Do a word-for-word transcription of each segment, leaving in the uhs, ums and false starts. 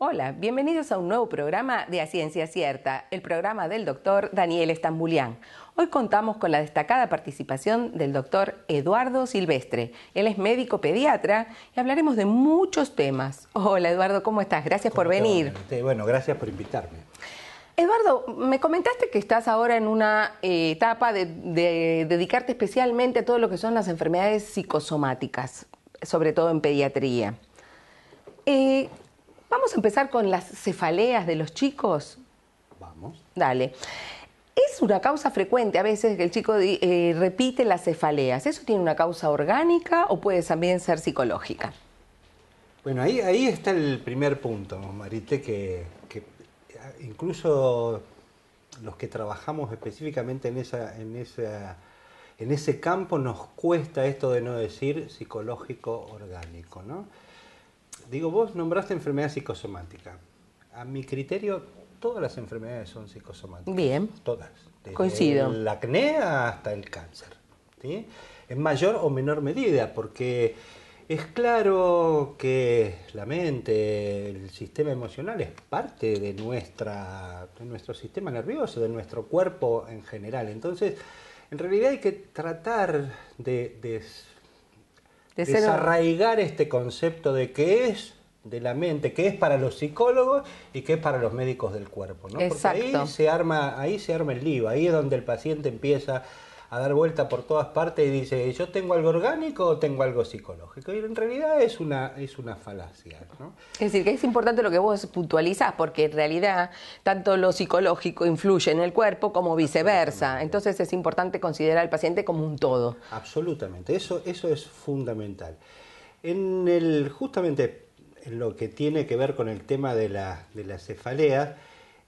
Hola, bienvenidos a un nuevo programa de A Ciencia Cierta, el programa del doctor Daniel Stamboulian. Hoy contamos con la destacada participación del doctor Eduardo Silvestre. Él es médico pediatra y hablaremos de muchos temas. Hola Eduardo, ¿cómo estás? Gracias por venir. Bueno, gracias por invitarme. Eduardo, me comentaste que estás ahora en una eh, etapa de, de dedicarte especialmente a todo lo que son las enfermedades psicosomáticas, sobre todo en pediatría. Eh, Vamos a empezar con las cefaleas de los chicos. Vamos. Dale. Es una causa frecuente a veces que el chico eh, repite las cefaleas. ¿Eso tiene una causa orgánica o puede también ser psicológica? Bueno, ahí, ahí está el primer punto, Marite, que, que incluso los que trabajamos específicamente en, esa, en, esa, en ese campo nos cuesta esto de no decir psicológico orgánico, ¿no? Digo, vos nombraste enfermedad psicosomática. A mi criterio, todas las enfermedades son psicosomáticas. Bien. Todas. Desde coincido. El acné hasta el cáncer, ¿sí? En mayor o menor medida, porque es claro que la mente, el sistema emocional es parte de, nuestra, de nuestro sistema nervioso, de nuestro cuerpo en general. Entonces, en realidad hay que tratar de... de desarraigar este concepto de que es de la mente, que es para los psicólogos y que es para los médicos del cuerpo, ¿no? Exacto. Porque ahí se arma, ahí se arma el lío, ahí es donde el paciente empieza a dar vuelta por todas partes y dice, ¿yo tengo algo orgánico o tengo algo psicológico? Y en realidad es una, es una falacia, ¿no? Es decir, que es importante lo que vos puntualizás, porque en realidad tanto lo psicológico influye en el cuerpo como viceversa. Entonces es importante considerar al paciente como un todo. Absolutamente, eso, eso es fundamental. En el, justamente en lo que tiene que ver con el tema de la, de la cefalea,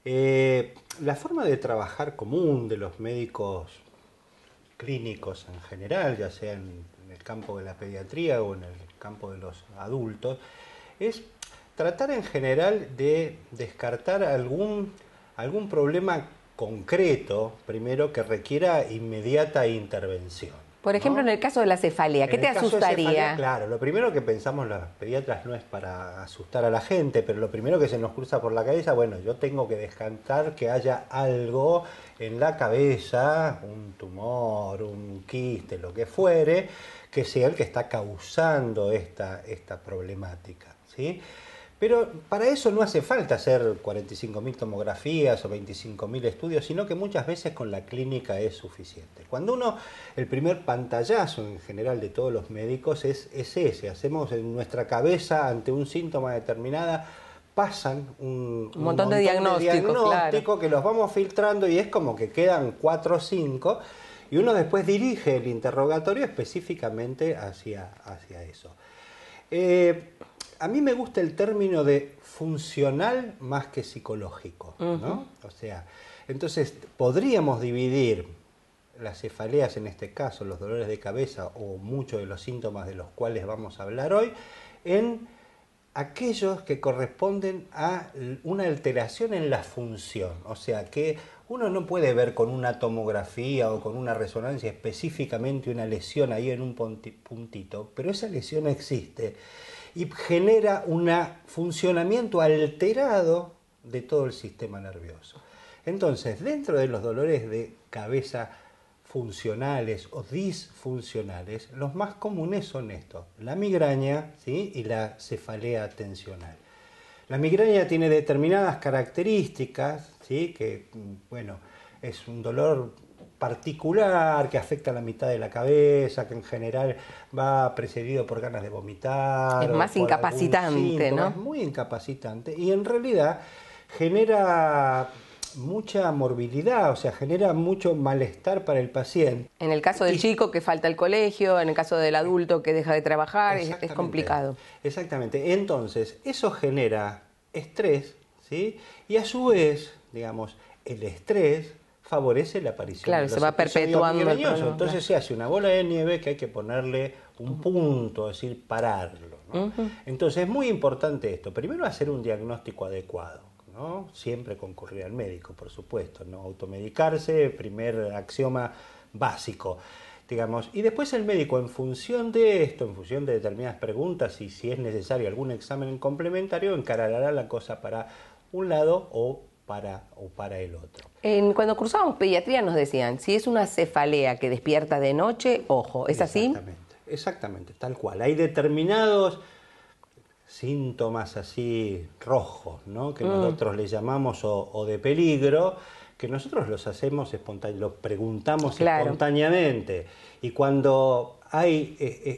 eh, la forma de trabajar común de los médicos clínicos en general, ya sea en el campo de la pediatría o en el campo de los adultos, es tratar en general de descartar algún, algún problema concreto, primero, que requiera inmediata intervención. Por ejemplo, ¿no? En el caso de la cefalea, ¿qué en te el asustaría? Caso de cefalea, claro, lo primero que pensamos los pediatras no es para asustar a la gente, pero lo primero que se nos cruza por la cabeza, bueno, yo tengo que descartar que haya algo en la cabeza, un tumor, un quiste, lo que fuere, que sea el que está causando esta, esta problemática, ¿sí? Pero para eso no hace falta hacer cuarenta y cinco mil tomografías o veinticinco mil estudios, sino que muchas veces con la clínica es suficiente. Cuando uno, el primer pantallazo en general de todos los médicos es, es ese, hacemos en nuestra cabeza ante un síntoma determinada, pasan un, un, un montón, montón de diagnósticos diagnóstico, claro, que los vamos filtrando y es como que quedan cuatro o cinco y uno después dirige el interrogatorio específicamente hacia, hacia eso. Eh, A mí me gusta el término de funcional más que psicológico, ¿no? Uh-huh. O sea, entonces podríamos dividir las cefaleas en este caso, los dolores de cabeza o muchos de los síntomas de los cuales vamos a hablar hoy, en aquellos que corresponden a una alteración en la función. O sea, que uno no puede ver con una tomografía o con una resonancia específicamente una lesión ahí en un puntito, pero esa lesión existe y genera un funcionamiento alterado de todo el sistema nervioso. Entonces, dentro de los dolores de cabeza funcionales o disfuncionales, los más comunes son estos, la migraña, ¿sí?, y la cefalea tensional. La migraña tiene determinadas características, ¿sí?, que bueno, es un dolor particular, que afecta a la mitad de la cabeza, que en general va precedido por ganas de vomitar. Es más incapacitante, ¿no? Es muy incapacitante y en realidad genera mucha morbilidad, o sea, genera mucho malestar para el paciente. En el caso del y... chico que falta al colegio, en el caso del adulto que deja de trabajar, es, es complicado. Exactamente. Entonces, eso genera estrés, ¿sí? Y a su vez, digamos, el estrés favorece la aparición. Claro, se va perpetuando. Entonces claro, se hace una bola de nieve que hay que ponerle un punto, es decir, pararlo, ¿no? Uh-huh. Entonces es muy importante esto. Primero hacer un diagnóstico adecuado, ¿no? Siempre concurrir al médico, por supuesto, no automedicarse, primer axioma básico. digamos. Y después el médico, en función de esto, en función de determinadas preguntas y si es necesario algún examen complementario, encarará la cosa para un lado o para, o para el otro. En, cuando cruzábamos pediatría nos decían, si es una cefalea que despierta de noche, ojo, ¿es así? Exactamente, exactamente, tal cual. Hay determinados síntomas así rojos, ¿no? Que mm. nosotros les llamamos o, o de peligro, que nosotros los hacemos espontáneamente, los preguntamos claro. espontáneamente. Y cuando hay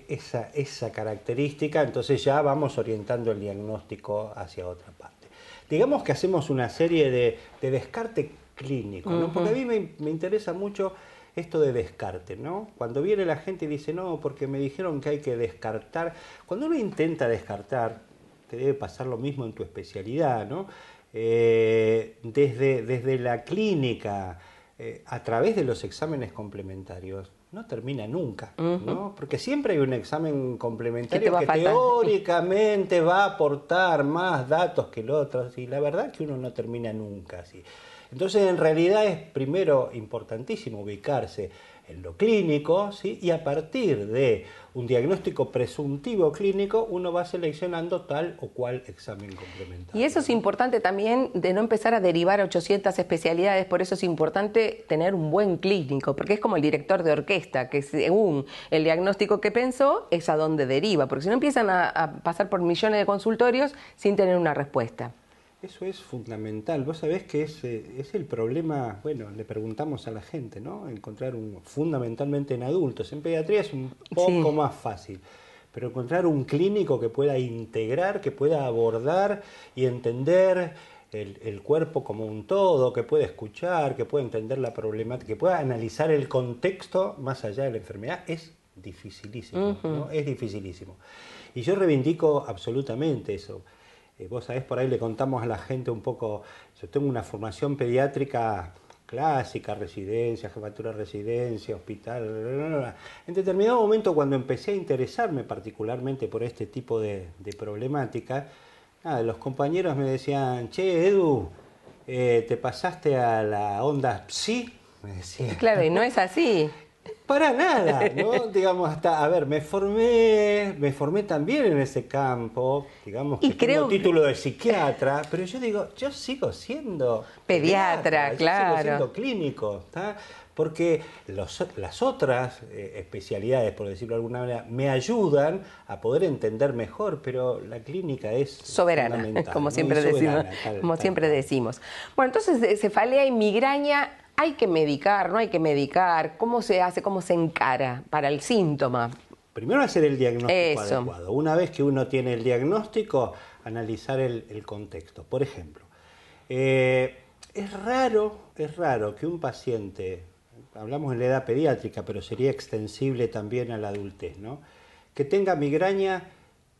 esa, esa característica, entonces ya vamos orientando el diagnóstico hacia otra parte. Digamos que hacemos una serie de, de descarte clínico, ¿no? Uh-huh. Porque a mí me, me interesa mucho esto de descarte, ¿no? Cuando viene la gente y dice, no, porque me dijeron que hay que descartar. Cuando uno intenta descartar, te debe pasar lo mismo en tu especialidad, ¿no? Eh, desde, desde la clínica, eh, a través de los exámenes complementarios, no termina nunca, uh-huh. ¿no? Porque siempre hay un examen complementario que teóricamente va a aportar más datos que el otro, y la verdad es que uno no termina nunca así. Entonces, en realidad es primero importantísimo ubicarse en lo clínico, ¿sí? Y a partir de un diagnóstico presuntivo clínico, uno va seleccionando tal o cual examen complementario. Y eso es importante también, de no empezar a derivar ochocientas especialidades, por eso es importante tener un buen clínico, porque es como el director de orquesta, que según el diagnóstico que pensó, es a dónde deriva, porque si no empiezan a, a pasar por millones de consultorios sin tener una respuesta. Eso es fundamental. Vos sabés que es, es el problema, bueno, le preguntamos a la gente, ¿no? Encontrar un, fundamentalmente en adultos, en pediatría es un poco sí. más fácil, pero encontrar un clínico que pueda integrar, que pueda abordar y entender el, el cuerpo como un todo, que pueda escuchar, que pueda entender la problemática, que pueda analizar el contexto más allá de la enfermedad, es dificilísimo, uh-huh. ¿no? Es dificilísimo. Y yo reivindico absolutamente eso. Vos sabés, por ahí le contamos a la gente un poco, yo tengo una formación pediátrica clásica, residencia, jefatura de residencia, hospital, bla, bla, bla. En determinado momento, cuando empecé a interesarme particularmente por este tipo de, de problemática, nada, los compañeros me decían, che, Edu, eh, te pasaste a la onda psi, me decían. Claro, y no es así. Para nada, ¿no? Digamos, hasta, a ver, me formé, me formé también en ese campo, digamos que tengo título de psiquiatra, pero yo digo, yo sigo siendo pediatra, pediatra claro. Yo sigo siendo clínico, ¿tá? Porque los, las otras eh, especialidades, por decirlo de alguna manera, me ayudan a poder entender mejor, pero la clínica es soberana, como siempre decimos. Como siempre decimos. Bueno, entonces, cefalea y migraña, ¿hay que medicar, no hay que medicar? ¿Cómo se hace, cómo se encara para el síntoma? Primero hacer el diagnóstico Eso. adecuado. Una vez que uno tiene el diagnóstico, analizar el, el contexto. Por ejemplo, eh, es raro, es raro que un paciente, hablamos en la edad pediátrica, pero sería extensible también a la adultez, ¿no? Que tenga migraña,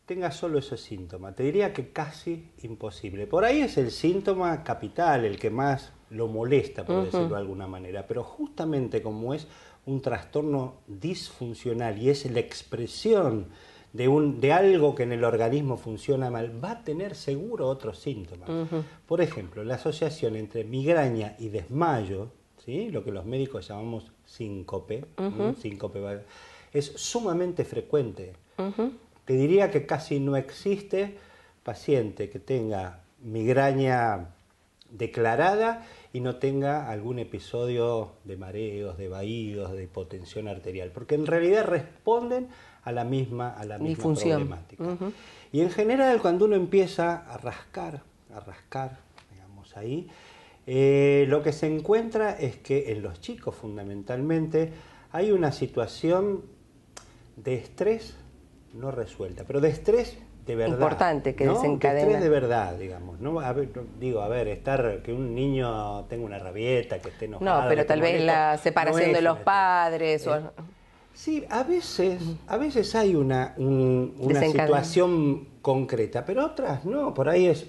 tenga solo ese síntoma. Te diría que casi imposible. Por ahí es el síntoma capital, el que más lo molesta, por uh-huh. decirlo de alguna manera, pero justamente como es un trastorno disfuncional y es la expresión de, un, de algo que en el organismo funciona mal, va a tener seguro otros síntomas. Uh-huh. Por ejemplo, la asociación entre migraña y desmayo, ¿sí? Lo que los médicos llamamos síncope, uh-huh. síncope es sumamente frecuente. Uh-huh. Te diría que casi no existe paciente que tenga migraña declarada y no tenga algún episodio de mareos, de vaídos, de hipotensión arterial, porque en realidad responden a la misma, a la misma problemática. Uh-huh. Y en general, cuando uno empieza a rascar, a rascar, digamos ahí, eh, lo que se encuentra es que en los chicos fundamentalmente hay una situación de estrés no resuelta, pero de estrés de verdad, importante que ¿no? desencadena. De estrés de verdad, digamos. No, a ver, digo, a ver, estar que un niño tenga una rabieta, que esté enojado. No, pero tal vez la separación no de los padres. O... Sí, a veces, a veces hay una, un, una situación concreta, pero otras no. Por ahí es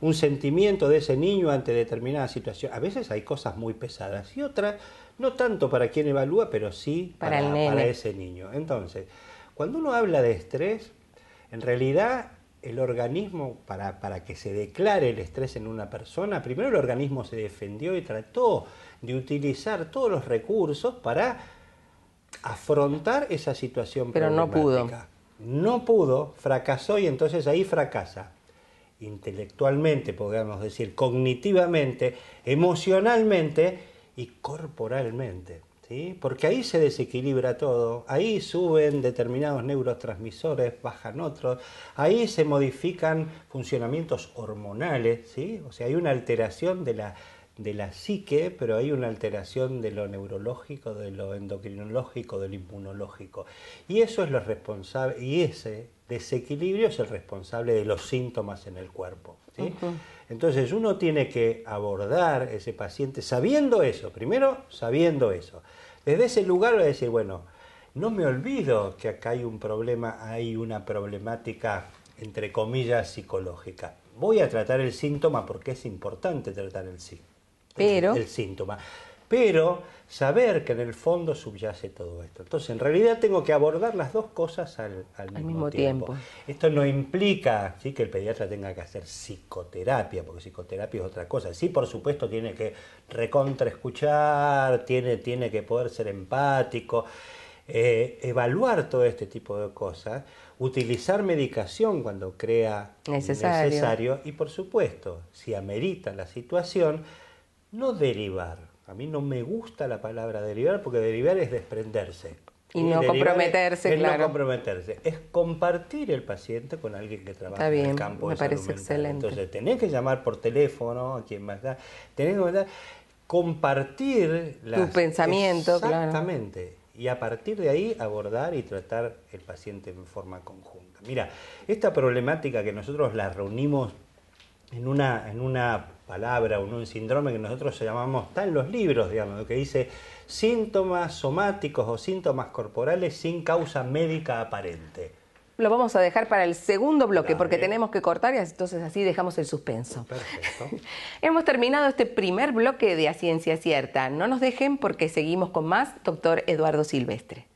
un sentimiento de ese niño ante determinada situación. A veces hay cosas muy pesadas y otras, no tanto para quien evalúa, pero sí para, para, el nene. Para ese niño. Entonces, cuando uno habla de estrés, en realidad, el organismo, para, para que se declare el estrés en una persona, primero el organismo se defendió y trató de utilizar todos los recursos para afrontar esa situación problemática. Pero no pudo. No pudo, fracasó, y entonces ahí fracasa. Intelectualmente, podríamos decir, cognitivamente, emocionalmente y corporalmente. ¿Sí? Porque ahí se desequilibra todo, ahí suben determinados neurotransmisores, bajan otros, ahí se modifican funcionamientos hormonales, ¿sí? O sea, hay una alteración de la, de la psique, pero hay una alteración de lo neurológico, de lo endocrinológico, de lo inmunológico. Y eso es lo responsable, y ese desequilibrio es el responsable de los síntomas en el cuerpo, ¿sí? Uh-huh. Entonces uno tiene que abordar ese paciente sabiendo eso, primero sabiendo eso. Desde ese lugar va a decir, bueno, no me olvido que acá hay un problema, hay una problemática, entre comillas, psicológica. Voy a tratar el síntoma porque es importante tratar el, pero... el, el síntoma. Pero saber que en el fondo subyace todo esto. Entonces, en realidad tengo que abordar las dos cosas al, al, al mismo, mismo tiempo. tiempo. Esto no implica, ¿sí?, que el pediatra tenga que hacer psicoterapia, porque psicoterapia es otra cosa. Sí, por supuesto, tiene que recontraescuchar, tiene, tiene que poder ser empático, eh, evaluar todo este tipo de cosas, utilizar medicación cuando crea necesario, necesario y, por supuesto, si amerita la situación, no derivar. A mí no me gusta la palabra derivar, porque derivar es desprenderse. Y no comprometerse, claro. No comprometerse. Es compartir el paciente con alguien que trabaja en el campo de salud mental. Me parece excelente. Entonces tenés que llamar por teléfono a quien más da. Tenés que compartir tu pensamiento, claro. Exactamente. Y a partir de ahí abordar y tratar el paciente en forma conjunta. Mira, esta problemática que nosotros la reunimos en una, en una palabra, en un síndrome que nosotros llamamos, está en los libros, digamos, que dice síntomas somáticos o síntomas corporales sin causa médica aparente. Lo vamos a dejar para el segundo bloque, dale, porque tenemos que cortar y entonces así dejamos el suspenso. Perfecto. Hemos terminado este primer bloque de A Ciencia Cierta. No nos dejen porque seguimos con más doctor Eduardo Silvestre.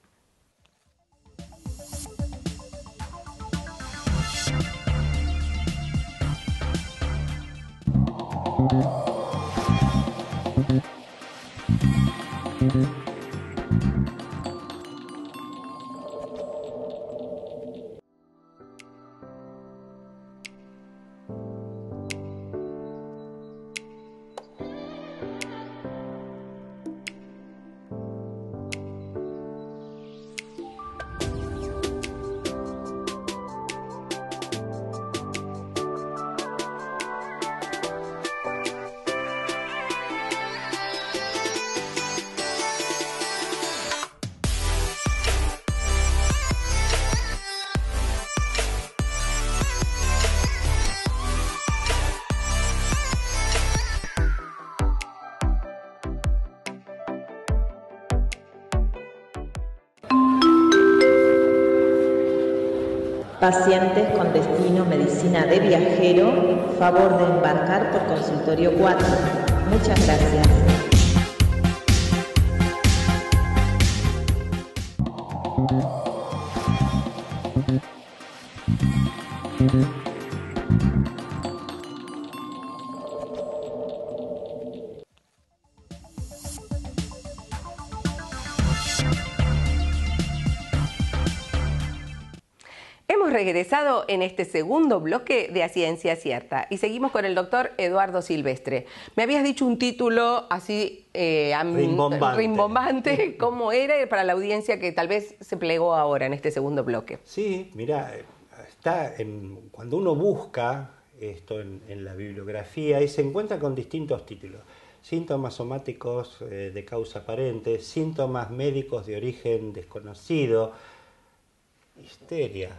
Pacientes con destino medicina de viajero, favor de embarcar por consultorio cuatro. Muchas gracias. Regresado en este segundo bloque de A Ciencia Cierta y seguimos con el doctor Eduardo Silvestre. Me habías dicho un título así eh, rimbombante. rimbombante, ¿cómo era para la audiencia que tal vez se plegó ahora en este segundo bloque? Sí, mira, está en, cuando uno busca esto en, en la bibliografía y se encuentra con distintos títulos. Síntomas somáticos eh, de causa aparente, síntomas médicos de origen desconocido, histeria.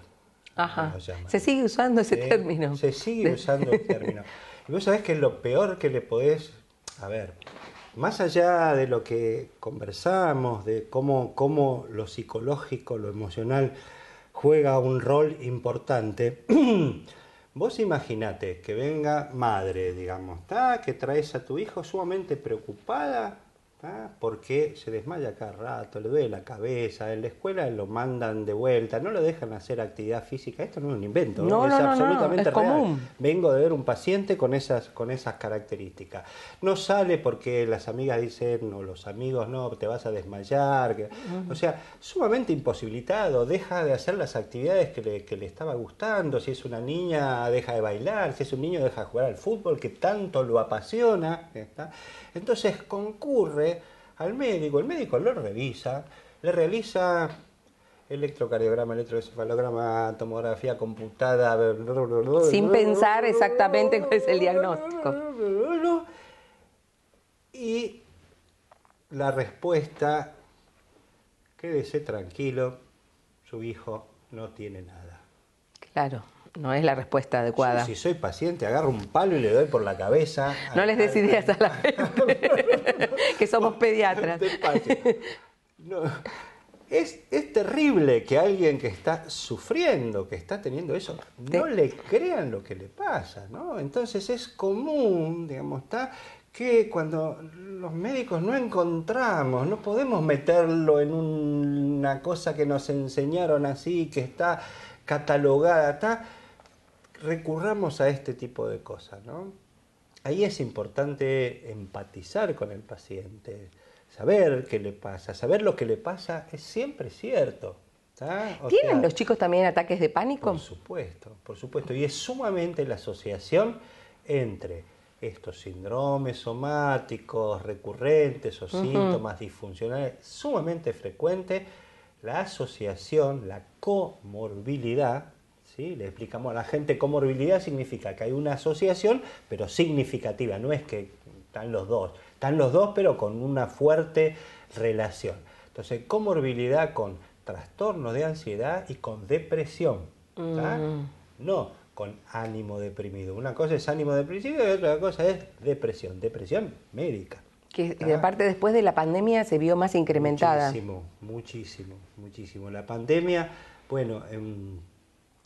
Ajá. Se sigue usando ese ¿Eh? término. Se sigue usando el término. Y vos sabés que lo peor que le podés... A ver, más allá de lo que conversamos, de cómo, cómo lo psicológico, lo emocional, juega un rol importante, vos imaginate que venga madre, digamos, ¿tá? que traes a tu hijo sumamente preocupada ¿Ah? Porque se desmaya cada rato, le duele la cabeza, en la escuela lo mandan de vuelta, no lo dejan hacer actividad física. Esto no es un invento, no, es no, no, absolutamente no, es real. Común. Vengo de ver un paciente con esas, con esas características. No sale porque las amigas dicen, o los amigos, no, te vas a desmayar. Uh-huh. O sea, sumamente imposibilitado, deja de hacer las actividades que le, que le estaba gustando. Si es una niña, deja de bailar, si es un niño, deja de jugar al fútbol, que tanto lo apasiona. ¿Está? Entonces concurre al médico, el médico lo revisa, le realiza electrocardiograma, electroencefalograma, tomografía computada, sin pensar exactamente cuál es el diagnóstico. Y la respuesta, quédese tranquilo, su hijo no tiene nada. Claro. No es la respuesta adecuada. Sí, si soy paciente, agarro un palo y le doy por la cabeza. No les des ideas a la gente, que somos pediatras. No. Es, es terrible que alguien que está sufriendo, que está teniendo eso, no le crean lo que le pasa, ¿no? Entonces es común, digamos, está... que cuando los médicos no encontramos, no podemos meterlo en una cosa que nos enseñaron así, que está catalogada, está, recurramos a este tipo de cosas, ¿no? Ahí es importante empatizar con el paciente, saber qué le pasa, saber lo que le pasa es siempre cierto. ¿Tienen sea, los chicos también ataques de pánico? Por supuesto, por supuesto, y es sumamente la asociación entre... estos síndromes somáticos recurrentes o síntomas uh-huh. disfuncionales sumamente frecuentes, la asociación, la comorbilidad, ¿sí? Le explicamos a la gente, comorbilidad significa que hay una asociación, pero significativa, no es que están los dos, están los dos pero con una fuerte relación. Entonces, comorbilidad con trastornos de ansiedad y con depresión, uh-huh. no con ánimo deprimido. Una cosa es ánimo deprimido y otra cosa es depresión, depresión médica. Que ah. aparte después de la pandemia se vio más incrementada. Muchísimo, muchísimo, muchísimo. La pandemia, bueno, en,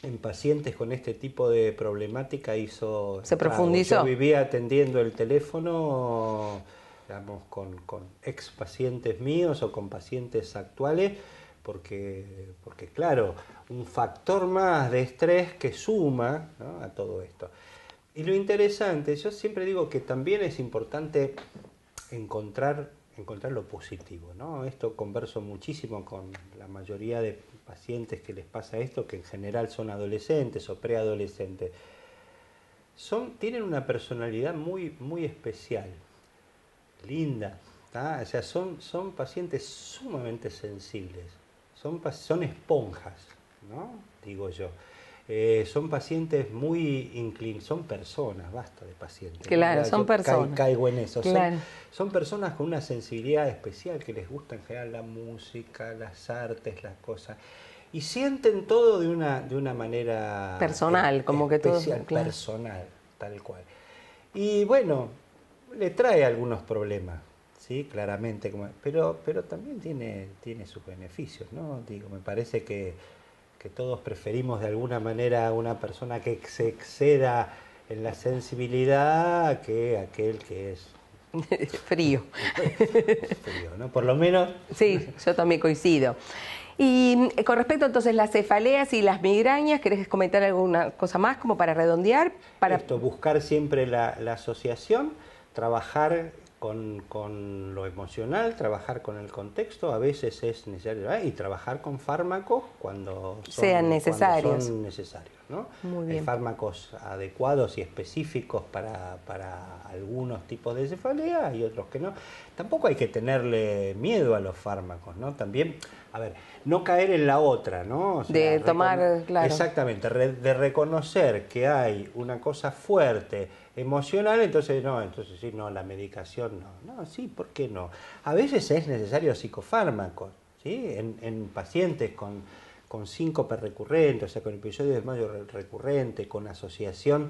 en pacientes con este tipo de problemática hizo... Se profundizó. Yo vivía atendiendo el teléfono, digamos, con, con ex pacientes míos o con pacientes actuales, Porque, porque, claro, un factor más de estrés que suma, ¿no? a todo esto. Y lo interesante, yo siempre digo que también es importante encontrar, encontrar lo positivo, ¿no? Esto converso muchísimo con la mayoría de pacientes que les pasa esto, que en general son adolescentes o preadolescentes. Son, tienen una personalidad muy, muy especial, linda, ¿tá? O sea, son, son pacientes sumamente sensibles. Son, son esponjas, ¿no? Digo yo. Eh, son pacientes muy inclinados, son personas, basta de pacientes. Claro, ¿no? son yo personas. Ca caigo en eso. Claro. Son, son personas con una sensibilidad especial que les gusta en general la música, las artes, las cosas. Y sienten todo de una, de una manera... Personal, es, como especial, que todo... Claro. Personal, tal cual. Y bueno, le trae algunos problemas. Sí, claramente, pero, pero también tiene, tiene sus beneficios, ¿no? Digo, me parece que, que todos preferimos de alguna manera a una persona que se exceda en la sensibilidad que aquel que es... Frío. Frío, ¿no? Por lo menos... Sí, yo también coincido. Y con respecto entonces a las cefaleas y las migrañas, ¿querés comentar alguna cosa más como para redondear? Para... Esto, buscar siempre la, la asociación, trabajar... Con, con lo emocional, trabajar con el contexto, a veces es necesario, ¿verdad? Y trabajar con fármacos cuando son, sean necesarios. Cuando son necesarios, ¿no? Muy bien. Hay fármacos adecuados y específicos para, para algunos tipos de cefalea y otros que no. Tampoco hay que tenerle miedo a los fármacos, ¿no? También, a ver, no caer en la otra, ¿no? O sea, de tomar, claro. Exactamente, de reconocer que hay una cosa fuerte, emocional, entonces no, entonces sí, no, la medicación no. No, sí, ¿por qué no? A veces es necesario psicofármacos, ¿sí? En, en pacientes con, con síncope recurrente, o sea, con episodio de desmayo recurrente, con asociación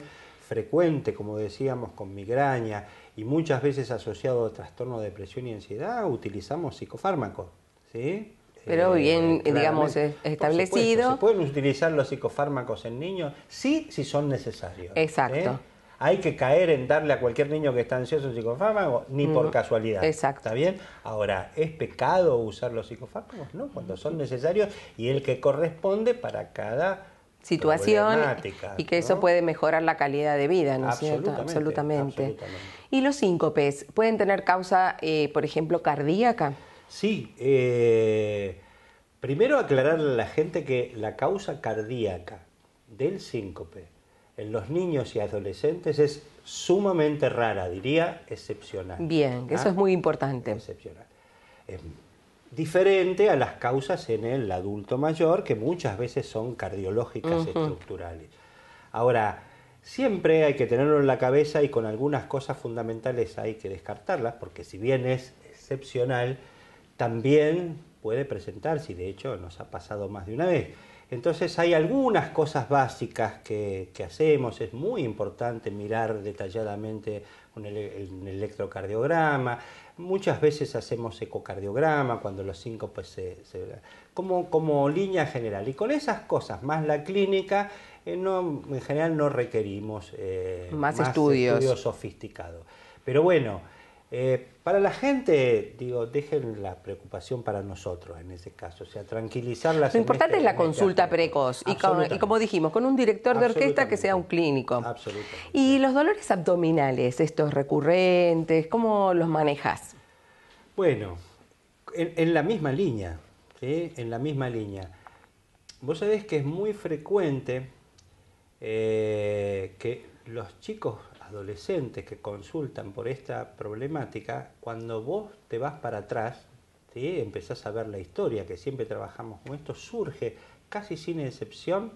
frecuente, como decíamos, con migraña, y muchas veces asociado a trastorno de depresión y ansiedad, utilizamos psicofármacos, ¿sí? Pero bien, eh, digamos, establecido. Por supuesto, ¿se pueden utilizar los psicofármacos en niños? Sí, si son necesarios. Exacto. ¿eh? hay que caer en darle a cualquier niño que está ansioso un psicofármaco, ni por no. casualidad. Exacto. ¿Está bien? Ahora, ¿es pecado usar los psicofármacos? No, cuando son necesarios y el que corresponde para cada situación, y que eso, ¿no?, puede mejorar la calidad de vida, ¿no es cierto? Absolutamente. Absolutamente. ¿Y los síncopes pueden tener causa, eh, por ejemplo, cardíaca? Sí. Eh, primero aclararle a la gente que la causa cardíaca del síncope en los niños y adolescentes es sumamente rara, diría excepcional. Bien, ¿ah? Eso es muy importante. Excepcional. Eh, Diferente a las causas en el adulto mayor, que muchas veces son cardiológicas, uh-huh, estructurales. Ahora, siempre hay que tenerlo en la cabeza y con algunas cosas fundamentales hay que descartarlas, porque si bien es excepcional, también puede presentarse, y de hecho nos ha pasado más de una vez. Entonces hay algunas cosas básicas que, que hacemos. Es muy importante mirar detalladamente un, ele un electrocardiograma. Muchas veces hacemos ecocardiograma cuando los síncopes se... se como, como línea general. Y con esas cosas, más la clínica, eh, no, en general no requerimos eh, más, más estudios, estudios sofisticados. Pero bueno, eh, para la gente, digo, dejen la preocupación para nosotros en ese caso, o sea, tranquilizarla. Lo importante es la consulta precoz y, con, y como dijimos, con un director de orquesta que sea un clínico. Absolutamente. ¿Y los dolores abdominales, estos recurrentes, cómo los manejas? Bueno, en, en la misma línea, ¿sí? En la misma línea. Vos sabés que es muy frecuente eh, que los chicos adolescentes que consultan por esta problemática, cuando vos te vas para atrás, ¿sí?, empezás a ver la historia, que siempre trabajamos con esto, surge casi sin excepción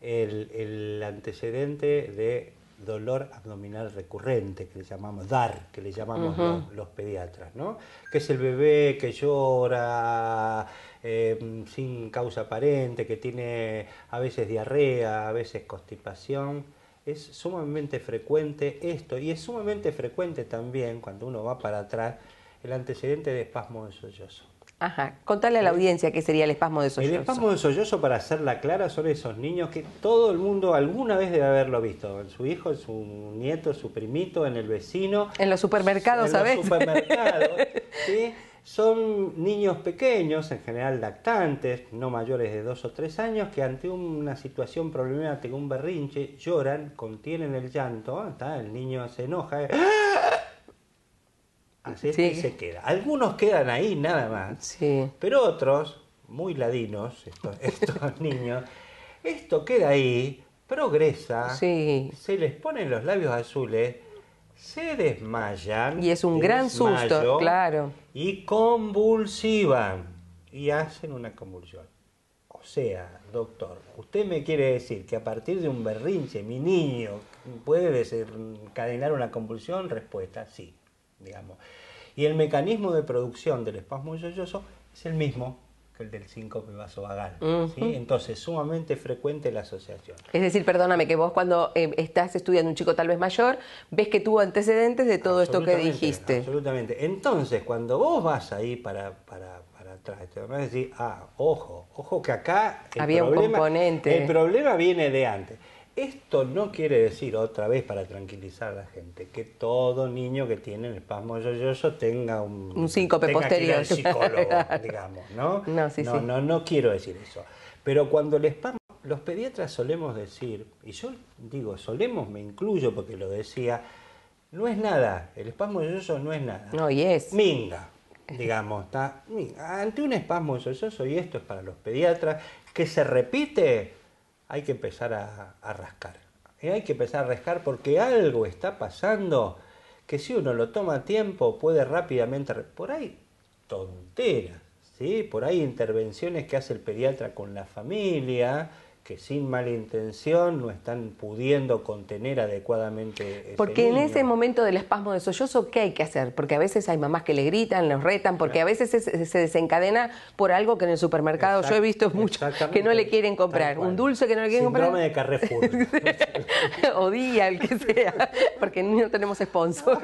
el, el antecedente de dolor abdominal recurrente, que le llamamos D A R, que le llamamos, uh-huh, los, los pediatras, ¿no? Que es el bebé que llora eh, sin causa aparente, que tiene a veces diarrea, a veces constipación. Es sumamente frecuente esto, y es sumamente frecuente también, cuando uno va para atrás, el antecedente de espasmo de sollozo. Ajá, contale a la audiencia qué sería el espasmo de sollozo. El espasmo de sollozo, para hacerla clara, son esos niños que todo el mundo alguna vez debe haberlo visto, en su hijo, en su nieto, su primito, en el vecino. En los supermercados, ¿sabes? En los supermercados, ¿sí? Son niños pequeños, en general lactantes, no mayores de dos o tres años, que ante una situación problemática, un berrinche, lloran, contienen el llanto, ¿tá? El niño se enoja, así es, sí, que se queda. Algunos quedan ahí nada más, sí, pero otros, muy ladinos, estos, estos niños, esto queda ahí, progresa, sí, se les ponen los labios azules, se desmayan. Y es un gran desmayo, susto, claro. Y convulsivan. Y hacen una convulsión. O sea, doctor, usted me quiere decir que a partir de un berrinche, mi niño puede desencadenar una convulsión. Respuesta, sí, digamos. Y el mecanismo de producción del espasmo sollozo es el mismo que el del síncope vasovagal, uh-huh, ¿sí? Entonces, sumamente frecuente la asociación. Es decir, perdóname, que vos cuando eh, estás estudiando un chico tal vez mayor, ves que tuvo antecedentes de todo esto que dijiste. Absolutamente. Entonces, cuando vos vas ahí para, para, para atrás, te vas a decir, ah, ojo, ojo que acá el había problema, un componente. El problema viene de antes. Esto no quiere decir, otra vez para tranquilizar a la gente, que todo niño que tiene el espasmo sollozo tenga un, un síncope tenga posterior. Que ir al psicólogo, digamos, ¿no? No, sí, no, sí. No, no quiero decir eso. Pero cuando el espasmo, los pediatras solemos decir, y yo digo solemos, me incluyo porque lo decía, no es nada, el espasmo sollozo no es nada. No, y es. Minga, digamos, está. Ante un espasmo sollozo, y esto es para los pediatras, que se repite, hay que empezar a, a rascar. Y hay que empezar a rascar porque algo está pasando que si uno lo toma a tiempo puede rápidamente... Por ahí tonteras, ¿sí? Por ahí intervenciones que hace el pediatra con la familia, que sin mala intención no están pudiendo contener adecuadamente. Porque en ese momento del espasmo de sollozo, ¿qué hay que hacer? Porque a veces hay mamás que le gritan, los retan, porque a veces se, se desencadena por algo que en el supermercado, exact, yo he visto mucho, que no le quieren comprar. Un dulce que no le quieren Síndrome comprar. Síndrome de Carrefour. O día, el que sea, porque no tenemos sponsor.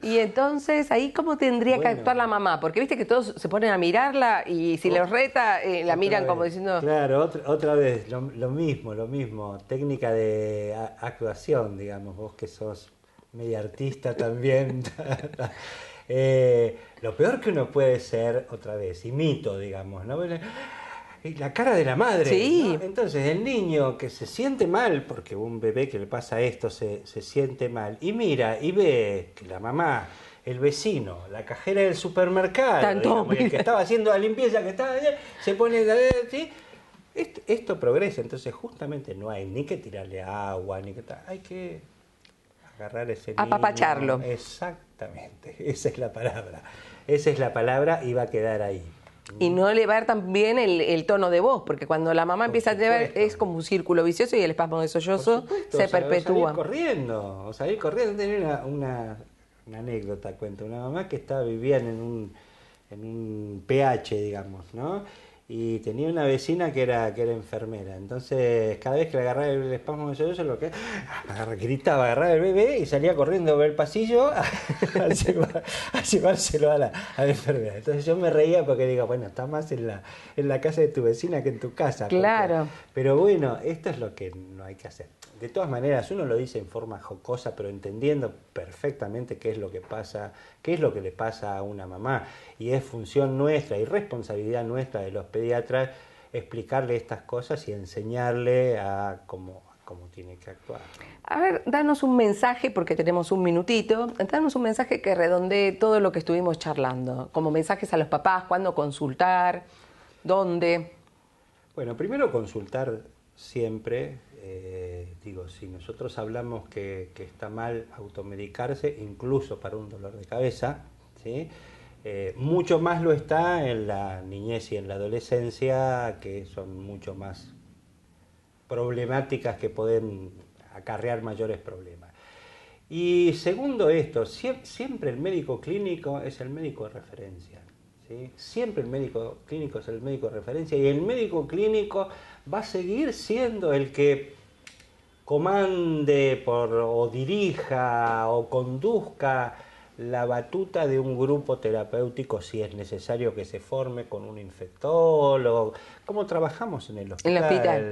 Y entonces, ¿ahí cómo tendría bueno. que actuar la mamá? Porque viste que todos se ponen a mirarla y si oh, los reta, eh, la miran vez. Como diciendo... Claro, otra otra vez, lo, lo mismo, lo mismo, técnica de a, actuación, digamos, vos que sos media artista también. eh, lo peor que uno puede ser, otra vez, imito, digamos, ¿no? Y la cara de la madre. Sí. ¿No? Entonces, el niño que se siente mal, porque un bebé que le pasa esto se, se siente mal, y mira y ve que la mamá, el vecino, la cajera del supermercado, Tanto, digamos, el que estaba haciendo la limpieza, que estaba allá, se pone... ¿sí? Esto, esto progresa. Entonces, justamente no hay ni que tirarle agua, ni que tal. Hay que agarrar ese niño. Apapacharlo. Exactamente. Esa es la palabra. Esa es la palabra y va a quedar ahí. Y no elevar también el, el tono de voz, porque cuando la mamá por empieza supuesto. a llevar es como un círculo vicioso y el espasmo de sollozo supuesto, se o sea, perpetúa. Salir corriendo, o salir corriendo. Tenía una, una, una anécdota, cuenta, una mamá que estaba viviendo en un, en un P H, digamos, ¿no? Y tenía una vecina que era, que era enfermera. Entonces, cada vez que le agarraba el espasmo de sollozo, lo que gritaba, agarraba el bebé y salía corriendo por el pasillo a, a, llevar, a llevárselo a la, a la enfermera. Entonces yo me reía porque digo, bueno, está más en la, en la casa de tu vecina que en tu casa. Claro. Porque, pero bueno, esto es lo que no hay que hacer. De todas maneras, uno lo dice en forma jocosa, pero entendiendo perfectamente qué es lo que pasa, qué es lo que le pasa a una mamá. Y es función nuestra y responsabilidad nuestra de los pediatras explicarle estas cosas y enseñarle a cómo, a cómo tiene que actuar. A ver, danos un mensaje, porque tenemos un minutito, danos un mensaje que redondee todo lo que estuvimos charlando, como mensajes a los papás, cuándo consultar, dónde. Bueno, primero consultar siempre. Eh, digo, si nosotros hablamos que, que está mal automedicarse, incluso para un dolor de cabeza, ¿sí? Eh, mucho más lo está en la niñez y en la adolescencia, que son mucho más problemáticas, que pueden acarrear mayores problemas. Y segundo esto, sie- siempre el médico clínico es el médico de referencia. ¿Sí? Siempre el médico clínico es el médico de referencia y el médico clínico va a seguir siendo el que comande por, o dirija o conduzca la batuta de un grupo terapéutico si es necesario que se forme con un infectólogo. ¿Cómo trabajamos en el hospital? En el hospital.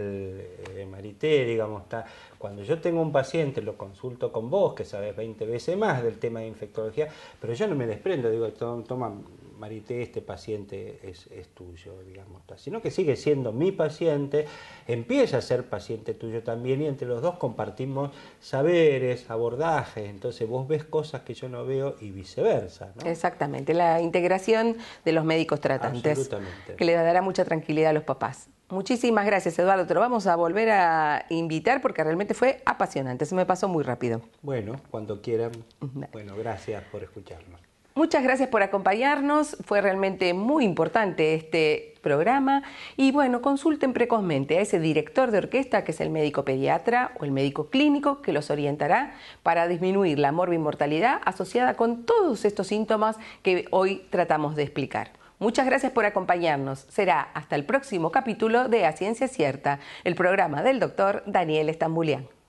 Eh, Marité, digamos, está. Cuando yo tengo un paciente, lo consulto con vos, que sabés veinte veces más del tema de infectología, pero yo no me desprendo, digo, toma, Marité, este paciente es, es tuyo, digamos, está. Sino que sigue siendo mi paciente, empieza a ser paciente tuyo también y entre los dos compartimos saberes, abordajes, entonces vos ves cosas que yo no veo y viceversa, ¿no? Exactamente, la integración de los médicos tratantes. Absolutamente. Que le dará mucha tranquilidad a los papás. Muchísimas gracias, Eduardo, te lo vamos a volver a invitar porque realmente fue apasionante, se me pasó muy rápido. Bueno, cuando quieran. Bueno, gracias por escucharnos. Muchas gracias por acompañarnos, fue realmente muy importante este programa y bueno, consulten precozmente a ese director de orquesta que es el médico pediatra o el médico clínico que los orientará para disminuir la morbimortalidad asociada con todos estos síntomas que hoy tratamos de explicar. Muchas gracias por acompañarnos, será hasta el próximo capítulo de A Ciencia Cierta, el programa del doctor Daniel Stamboulian.